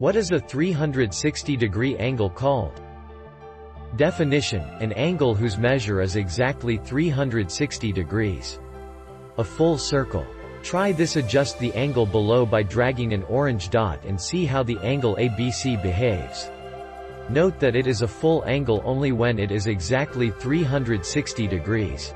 What is a 360-degree angle called? Definition: an angle whose measure is exactly 360 degrees. A full circle. Try this. Adjust the angle below by dragging an orange dot and see how the angle ABC behaves. Note that it is a full angle only when it is exactly 360 degrees.